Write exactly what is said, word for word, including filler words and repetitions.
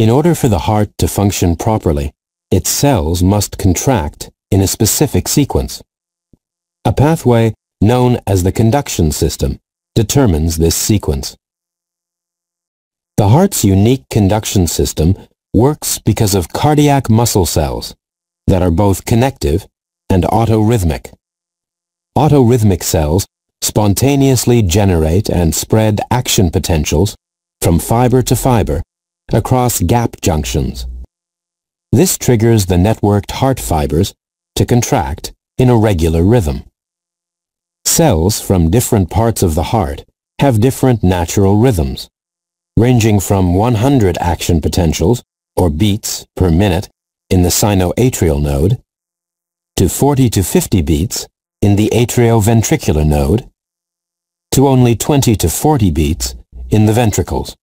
In order for the heart to function properly, its cells must contract in a specific sequence. A pathway known as the conduction system determines this sequence. The heart's unique conduction system works because of cardiac muscle cells that are both connective and autorhythmic. Autorhythmic cells spontaneously generate and spread action potentials from fiber to fiber across gap junctions. This triggers the networked heart fibers to contract in a regular rhythm. Cells from different parts of the heart have different natural rhythms, ranging from one hundred action potentials or beats per minute in the sinoatrial node to forty to fifty beats in the atrioventricular node to only twenty to forty beats in the ventricles.